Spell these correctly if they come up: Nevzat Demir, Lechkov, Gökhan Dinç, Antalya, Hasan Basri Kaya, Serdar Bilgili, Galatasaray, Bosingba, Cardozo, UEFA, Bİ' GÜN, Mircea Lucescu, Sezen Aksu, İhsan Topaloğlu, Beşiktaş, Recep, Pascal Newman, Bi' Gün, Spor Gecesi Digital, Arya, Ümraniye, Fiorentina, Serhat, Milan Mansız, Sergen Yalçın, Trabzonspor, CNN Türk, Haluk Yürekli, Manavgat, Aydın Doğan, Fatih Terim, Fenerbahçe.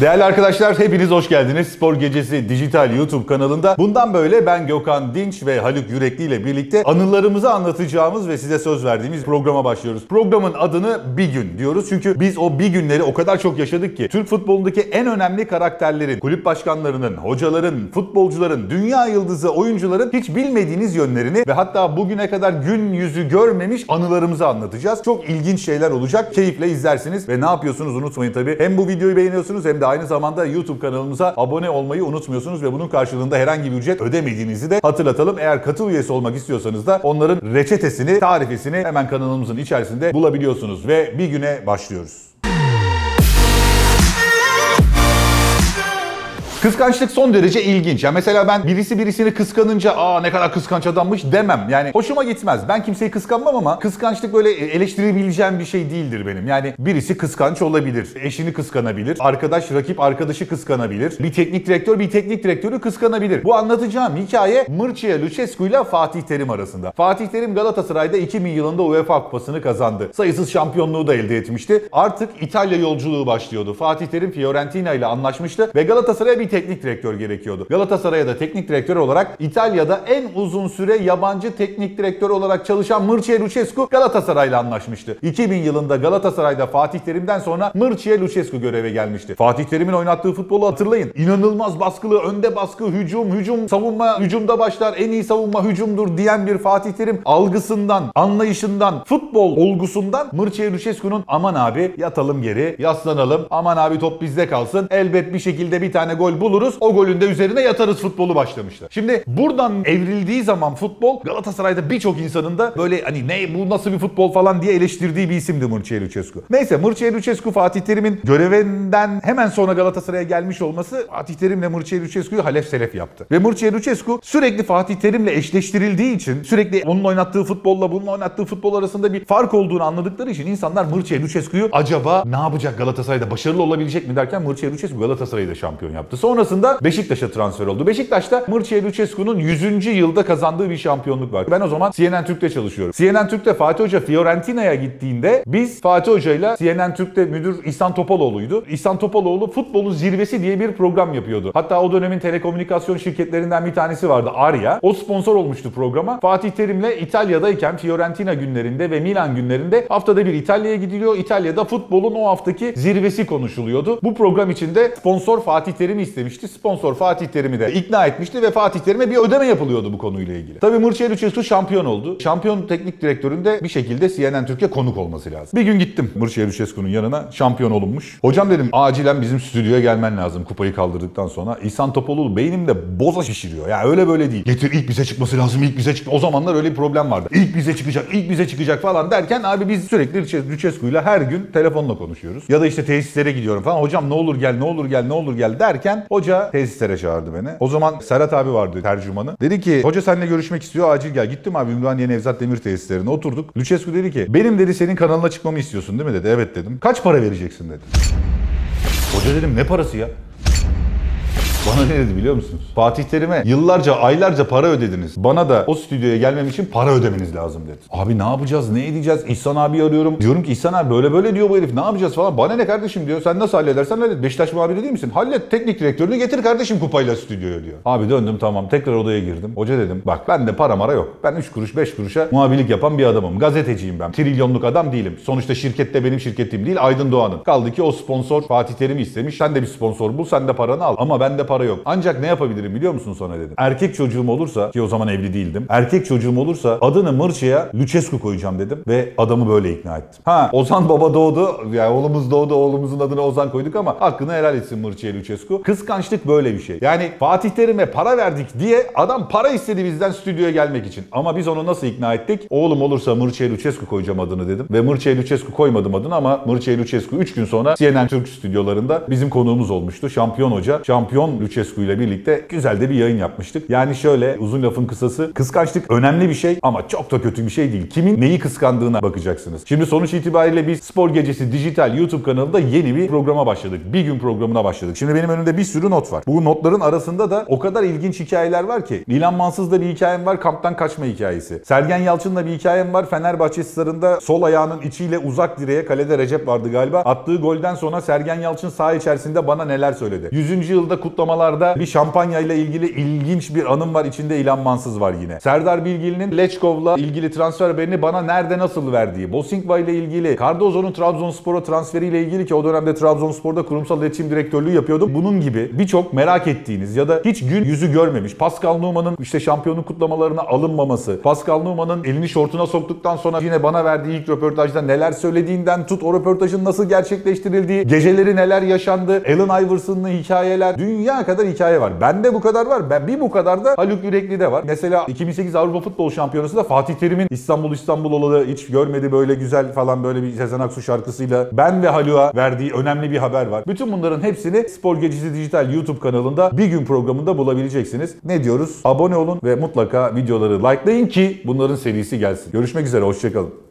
Değerli arkadaşlar, hepiniz hoş geldiniz. Spor Gecesi Digital YouTube kanalında. Bundan böyle ben Gökhan Dinç ve Haluk Yürekli ile birlikte anılarımızı anlatacağımız ve size söz verdiğimiz programa başlıyoruz. Programın adını Bir Gün diyoruz. Çünkü biz o bir günleri o kadar çok yaşadık ki Türk futbolundaki en önemli karakterlerin, kulüp başkanlarının, hocaların, futbolcuların, dünya yıldızı oyuncuların hiç bilmediğiniz yönlerini ve hatta bugüne kadar gün yüzü görmemiş anılarımızı anlatacağız. Çok ilginç şeyler olacak. Keyifle izlersiniz ve ne yapıyorsunuz unutmayın tabii. Hem bu videoyu beğeniyorsunuz hem de aynı zamanda YouTube kanalımıza abone olmayı unutmuyorsunuz ve bunun karşılığında herhangi bir ücret ödemediğinizi de hatırlatalım. Eğer katıl üyesi olmak istiyorsanız da onların reçetesini, tarifesini hemen kanalımızın içerisinde bulabiliyorsunuz ve bir güne başlıyoruz. Kıskançlık son derece ilginç. Ya mesela ben birisi birisini kıskanınca "Aa ne kadar kıskanç adammış" demem. Yani hoşuma gitmez. Ben kimseyi kıskanmam ama kıskançlık böyle eleştirebileceğim bir şey değildir benim. Yani birisi kıskanç olabilir. Eşini kıskanabilir. Arkadaş, rakip arkadaşı kıskanabilir. Bir teknik direktör, bir teknik direktörü kıskanabilir. Bu anlatacağım hikaye Mircea Lucescu ile Fatih Terim arasında. Fatih Terim Galatasaray'da 2000 yılında UEFA Kupası'nı kazandı. Sayısız şampiyonluğu da elde etmişti. Artık İtalya yolculuğu başlıyordu. Fatih Terim Fiorentina ile anlaşmıştı ve Galatasaray'a bir teknik direktör gerekiyordu. Galatasaray'a da teknik direktör olarak İtalya'da en uzun süre yabancı teknik direktör olarak çalışan Mircea Lucescu Galatasaray'la anlaşmıştı. 2000 yılında Galatasaray'da Fatih Terim'den sonra Mircea Lucescu göreve gelmişti. Fatih Terim'in oynattığı futbolu hatırlayın. İnanılmaz baskılı, önde baskı, hücum, savunma, hücumda başlar, en iyi savunma hücumdur diyen bir Fatih Terim algısından, anlayışından, futbol olgusundan Mircea Lucescu'nun "Aman abi yatalım geri, yaslanalım, aman abi top bizde kalsın, elbet bir şekilde bir tane gol buluruz. O golün de üzerine yatarız" futbolu başlamıştı. Şimdi buradan evrildiği zaman futbol, Galatasaray'da birçok insanın da böyle hani "ne bu nasıl bir futbol" falan diye eleştirdiği bir isimdi Mircea Lucescu. Neyse, Mircea Lucescu Fatih Terim'in görevinden hemen sonra Galatasaray'a gelmiş olması Fatih Terim'le Mircea Lucescu'yu halef selef yaptı. Ve Mircea Lucescu sürekli Fatih Terim'le eşleştirildiği için, sürekli onun oynattığı futbolla bunun oynattığı futbol arasında bir fark olduğunu anladıkları için insanlar Mircea Lucescu'yu acaba ne yapacak, Galatasaray'da başarılı olabilecek mi derken Mircea Lucescu Galatasaray'ı da şampiyon yaptı. Sonrasında Beşiktaş'a transfer oldu. Beşiktaş'ta Mircea Lucescu'nun 100. yılda kazandığı bir şampiyonluk var. Ben o zaman CNN Türk'te çalışıyorum. CNN Türk'te Fatih Hoca Fiorentina'ya gittiğinde biz Fatih Hoca ile, CNN Türk'te müdür İhsan Topaloğlu'ydu. İhsan Topaloğlu Futbolun Zirvesi diye bir program yapıyordu. Hatta o dönemin telekomünikasyon şirketlerinden bir tanesi vardı, Arya. O sponsor olmuştu programa. Fatih Terim'le İtalya'dayken Fiorentina günlerinde ve Milan günlerinde haftada bir İtalya'ya gidiliyor. İtalya'da futbolun o haftaki zirvesi konuşuluyordu. Bu program içinde sponsor Fatih Terim istemişti. Sponsor Fatih Terim'i de ikna etmişti ve Fatih Terim'e bir ödeme yapılıyordu bu konuyla ilgili. Tabii Mircea Lucescu şampiyon oldu. Şampiyon teknik direktörün de bir şekilde CNN Türkiye konuk olması lazım. Bir gün gittim Mircea Lucescu'nun yanına. Şampiyon olunmuş. "Hocam" dedim, "acilen bizim stüdyoya gelmen lazım kupayı kaldırdıktan sonra. İhsan Topaloğlu beynimde boza şişiriyor. Ya öyle böyle değil. Getir, ilk bize çıkması lazım, ilk bize çık." O zamanlar öyle bir problem vardı. "İlk bize çıkacak, ilk bize çıkacak" falan derken abi biz sürekli Lucescu'yla her gün telefonla konuşuyoruz. Ya da işte tesislere gidiyorum falan. "Hocam ne olur gel, ne olur gel, ne olur gel" derken hoca tesislere çağırdı beni. O zaman Serhat abi vardı, tercümanı. Dedi ki "Hoca seninle görüşmek istiyor, acil gel." Gittim abi Ümraniye Nevzat Demir tesislerine oturduk. Lucescu dedi ki "Benim" dedi "senin kanalına çıkmamı istiyorsun değil mi?" dedi. "Evet" dedim. "Kaç para vereceksin?" dedi. "Hoca" dedim, "ne parası ya?" Bana ne dedi biliyor musunuz? "Fatih Terim'e yıllarca, aylarca para ödediniz. Bana da o stüdyoya gelmem için para ödemeniz lazım" dedi. Abi ne yapacağız, ne edeceğiz? İhsan abi arıyorum. Diyorum ki "İhsan abi böyle böyle diyor bu herif, ne yapacağız" falan. "Bana ne kardeşim" diyor. "Sen nasıl halledersen hallet. Beşiktaş muhabiri değil misin? Hallet, teknik direktörünü getir kardeşim kupayla stüdyoya" diyor. Abi döndüm, tamam, tekrar odaya girdim. "Hoca" dedim, "bak ben de para mara yok. Ben 3 kuruş 5 kuruşa muhabirlik yapan bir adamım. Gazeteciyim ben. Trilyonluk adam değilim. Sonuçta şirket de benim şirketim değil, Aydın Doğan'ın. Kaldı ki o sponsor Fatih Terim'i istemiş. Sen de bir sponsor bul, sen de paranı al. Ama bende para yok. Ancak ne yapabilirim biliyor musun sana" dedim. "Erkek çocuğum olursa" ki o zaman evli değildim. "Erkek çocuğum olursa adını Mircea Lucescu koyacağım" dedim ve adamı böyle ikna ettim. Ha, Ozan baba doğdu. Yani oğlumuz doğdu. Oğlumuzun adını Ozan koyduk ama hakkını helal etsin Mircea Lucescu. Kıskançlık böyle bir şey. Yani Fatih Terim'e para verdik diye adam para istedi bizden stüdyoya gelmek için. Ama biz onu nasıl ikna ettik? "Oğlum olursa Mircea Lucescu koyacağım adını" dedim ve Mircea Lucescu koymadım adını ama Mircea Lucescu 3 gün sonra CNN Türk stüdyolarında bizim konuğumuz olmuştu. Şampiyon hoca, şampiyon Lucescu ile birlikte güzel de bir yayın yapmıştık. Yani şöyle, uzun lafın kısası, kıskançlık önemli bir şey ama çok da kötü bir şey değil. Kimin neyi kıskandığına bakacaksınız. Şimdi sonuç itibariyle biz Spor Gecesi Dijital YouTube kanalında yeni bir programa başladık. Bir gün programına başladık. Şimdi benim önümde bir sürü not var. Bu notların arasında da o kadar ilginç hikayeler var ki. Milan Mansız'da bir hikayem var, kamptan kaçma hikayesi. Sergen Yalçın'la bir hikayem var. Fenerbahçe Sarı'nda sol ayağının içiyle uzak direğe, kalede Recep vardı galiba. Attığı golden sonra Sergen Yalçın saha içerisinde bana neler söyledi. 100. yılda kutlamalarda bir şampanyayla ilgili ilginç bir anım var. İçinde İlan Mansız var yine. Serdar Bilgili'nin Lechkov'la ilgili transfer haberini bana nerede nasıl verdiği, Bosingba ile ilgili, Cardozo'nun Trabzonspor'a transferiyle ilgili ki o dönemde Trabzonspor'da kurumsal iletişim direktörlüğü yapıyordum. Bunun gibi birçok merak ettiğiniz ya da hiç gün yüzü görmemiş, Pascal Newman'ın işte şampiyonluk kutlamalarına alınmaması, Pascal Newman'ın elini şortuna soktuktan sonra yine bana verdiği ilk röportajda neler söylediğinden tut, o röportajın nasıl gerçekleştirildiği, geceleri neler yaşandı, Allen Iverson'ın hikayeler, dünya kadar hikaye var. Bende bu kadar var. Ben bir bu kadar da Haluk Yürekli de var. Mesela 2008 Avrupa Futbol Şampiyonası'nda Fatih Terim'in İstanbul olalı hiç görmedi böyle güzel falan böyle bir Sezen Aksu şarkısıyla ben ve Haluk'a verdiği önemli bir haber var. Bütün bunların hepsini Spor Gecesi Dijital YouTube kanalında Bir Gün programında bulabileceksiniz. Ne diyoruz? Abone olun ve mutlaka videoları likelayın ki bunların serisi gelsin. Görüşmek üzere, hoşçakalın.